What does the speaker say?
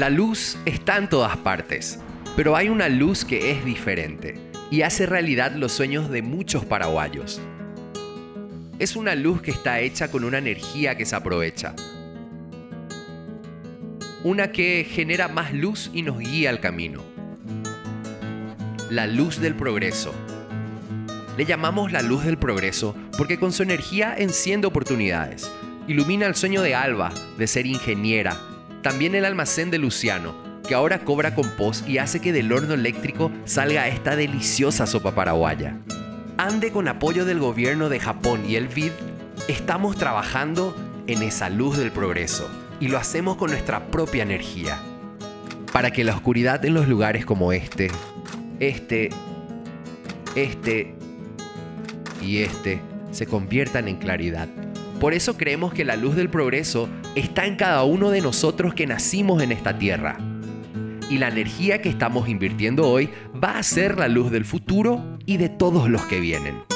La luz está en todas partes, pero hay una luz que es diferente y hace realidad los sueños de muchos paraguayos. Es una luz que está hecha con una energía que se aprovecha. Una que genera más luz y nos guía al camino. La luz del progreso. Le llamamos la luz del progreso porque con su energía enciende oportunidades. Ilumina el sueño de Alba de ser ingeniera. También el almacén de Luciano, que ahora cobra compost y hace que del horno eléctrico salga esta deliciosa sopa paraguaya. Ande con apoyo del gobierno de Japón y el BID, estamos trabajando en esa luz del progreso y lo hacemos con nuestra propia energía. Para que la oscuridad en los lugares como este y este se conviertan en claridad. Por eso creemos que la luz del progreso está en cada uno de nosotros que nacimos en esta tierra. Y la energía que estamos invirtiendo hoy va a ser la luz del futuro y de todos los que vienen.